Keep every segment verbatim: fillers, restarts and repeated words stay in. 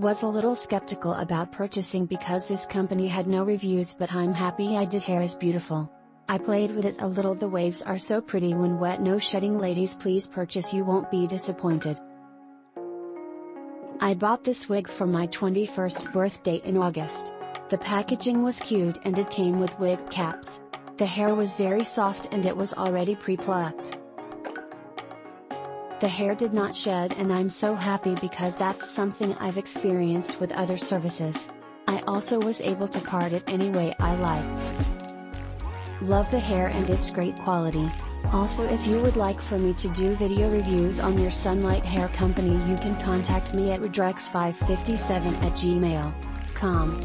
Was a little skeptical about purchasing because this company had no reviews, but I'm happy I did. Hair is beautiful. I played with it a little. The waves are so pretty when wet. No shedding. Ladies, please purchase, you won't be disappointed. I bought this wig for my twenty-first birthday in August. The packaging was cute and it came with wig caps. The hair was very soft and it was already pre-plucked. The hair did not shed and I'm so happy because that's something I've experienced with other services. I also was able to part it any way I liked. Love the hair and its great quality. Also, if you would like for me to do video reviews on your Sunlight Hair company, you can contact me at redrex five five seven at gmail dot com.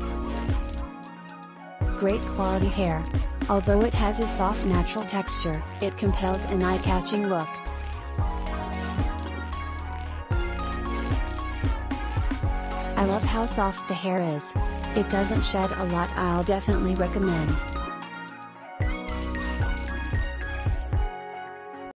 Great quality hair. Although it has a soft natural texture, it compels an eye-catching look. I love how soft the hair is. It doesn't shed a lot. I'll definitely recommend.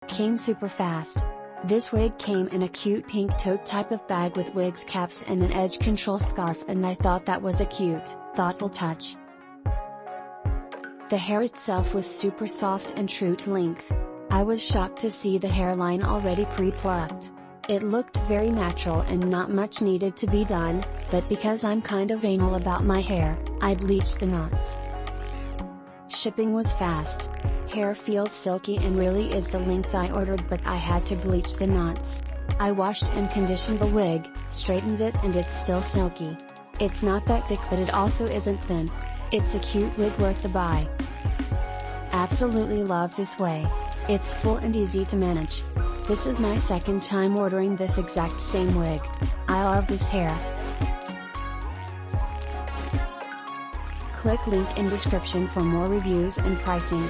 Came super fast. This wig came in a cute pink tote type of bag with wigs caps and an edge control scarf, and I thought that was a cute, thoughtful touch. The hair itself was super soft and true to length. I was shocked to see the hairline already pre-plucked. It looked very natural and not much needed to be done, but because I'm kind of anal about my hair, I bleached the knots. Shipping was fast. Hair feels silky and really is the length I ordered, but I had to bleach the knots. I washed and conditioned the wig, straightened it, and it's still silky. It's not that thick, but it also isn't thin. It's a cute wig worth the buy. Absolutely love this way. It's full and easy to manage. This is my second time ordering this exact same wig. I love this hair. Click link in description for more reviews and pricing.